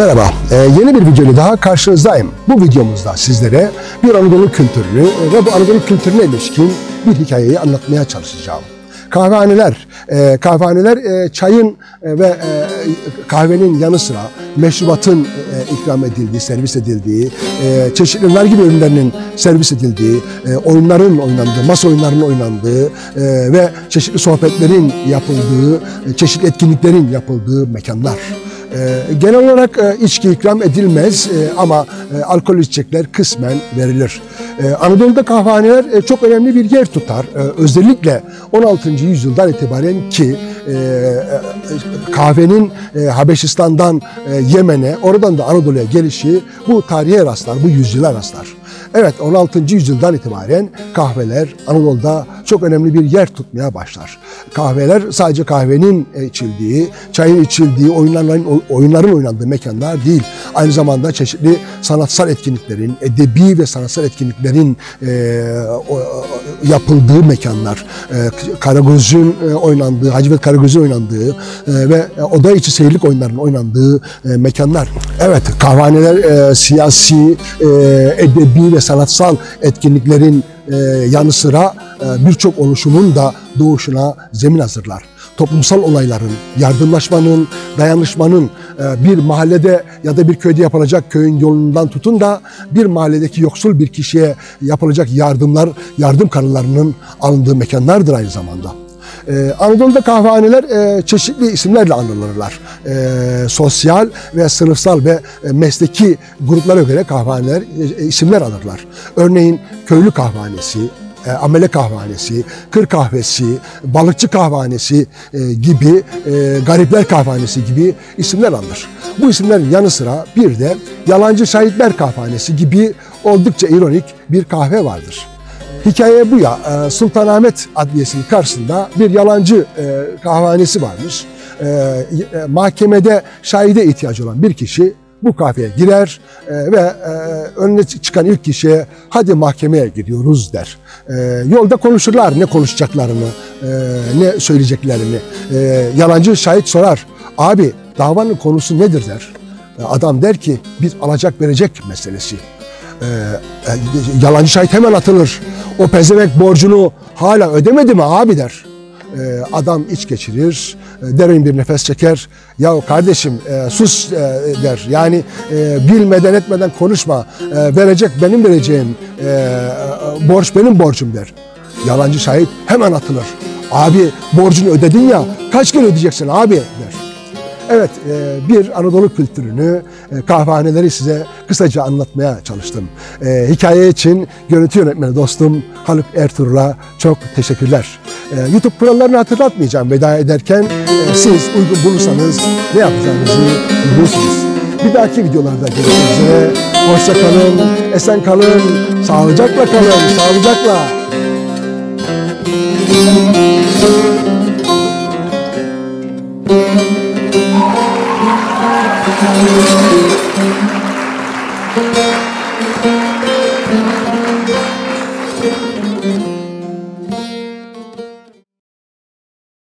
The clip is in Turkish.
Merhaba, yeni bir videoyla daha karşınızdayım. Bu videomuzda sizlere bir Anadolu kültürünü ve bu Anadolu kültürüne ilişkin bir hikayeyi anlatmaya çalışacağım. Kahvehaneler çayın ve kahvenin yanı sıra meşrubatın ikram edildiği, servis edildiği, çeşitli vergi ürünlerinin servis edildiği, oyunların oynandığı, masa oyunlarının oynandığı ve çeşitli sohbetlerin yapıldığı, çeşitli etkinliklerin yapıldığı mekanlar. Genel olarak içki ikram edilmez ama alkol içecekler kısmen verilir. Anadolu'da kahvehaneler çok önemli bir yer tutar. Özellikle 16. yüzyıldan itibaren ki kahvenin Habeşistan'dan Yemen'e, oradan da Anadolu'ya gelişi bu tarihe rastlar, bu yüzyıla rastlar. Evet, 16. yüzyıldan itibaren kahveler Anadolu'da çok önemli bir yer tutmaya başlar. Kahveler sadece kahvenin içildiği, çayın içildiği, oyunların oynandığı mekanlar değil. Aynı zamanda çeşitli sanatsal etkinliklerin, edebi ve sanatsal etkinliklerin yapıldığı mekanlar. Karagöz'ün oynandığı, Hacıvet Karagöz'ün oynandığı ve oda içi seyirlik oyunlarının oynandığı mekanlar. Evet, kahvehaneler siyasi, edebi ve sanatsal etkinliklerin yanı sıra birçok oluşumun da doğuşuna zemin hazırlar. Toplumsal olayların, yardımlaşmanın, dayanışmanın bir mahallede ya da bir köyde yapılacak köyün yolundan tutun da bir mahalledeki yoksul bir kişiye yapılacak yardım kararlarının alındığı mekanlardır aynı zamanda. Anadolu'da kahvehaneler çeşitli isimlerle anılırlar. Sosyal ve sınıfsal ve mesleki gruplara göre kahvehaneler isimler alırlar. Örneğin köylü kahvehanesi, amele kahvehanesi, kır kahvesi, balıkçı kahvehanesi gibi, garipler kahvehanesi gibi isimler alır. Bu isimlerin yanı sıra bir de Yalancı Şahitler Kahvehanesi gibi oldukça ironik bir kahve vardır. Hikaye bu ya, Sultanahmet Adliyesi'nin karşısında bir yalancı kahvehanesi varmış. Mahkemede şahide ihtiyacı olan bir kişi bu kahveye girer ve önüne çıkan ilk kişiye hadi mahkemeye gidiyoruz der. Yolda konuşurlar, ne konuşacaklarını, ne söyleyeceklerini. Yalancı şahit sorar, abi davanın konusu nedir der. Adam der ki bir alacak verecek meselesi. Yalancı şahit hemen atılır. O pezevenk borcunu hala ödemedi mi abi der. Adam iç geçirir, derin bir nefes çeker. Ya kardeşim sus der. Yani bilmeden etmeden konuşma. Verecek benim vereceğim, borç benim borcum der. Yalancı şahit hemen atılır. Abi borcunu ödedin ya, kaç gün ödeyeceksin abi der. Evet, bir Anadolu kültürünü, kahvehaneleri size kısaca anlatmaya çalıştım. Hikaye için görüntü yönetmeni dostum Haluk Ertuğrul'a çok teşekkürler. YouTube kurallarını hatırlatmayacağım veda ederken. Siz uygun bulursanız ne yapacağınızı bulursunuz. Bir dahaki videolarda görüşmek üzere. Hoşça kalın, esen kalın, sağlıcakla kalın, sağlıcakla.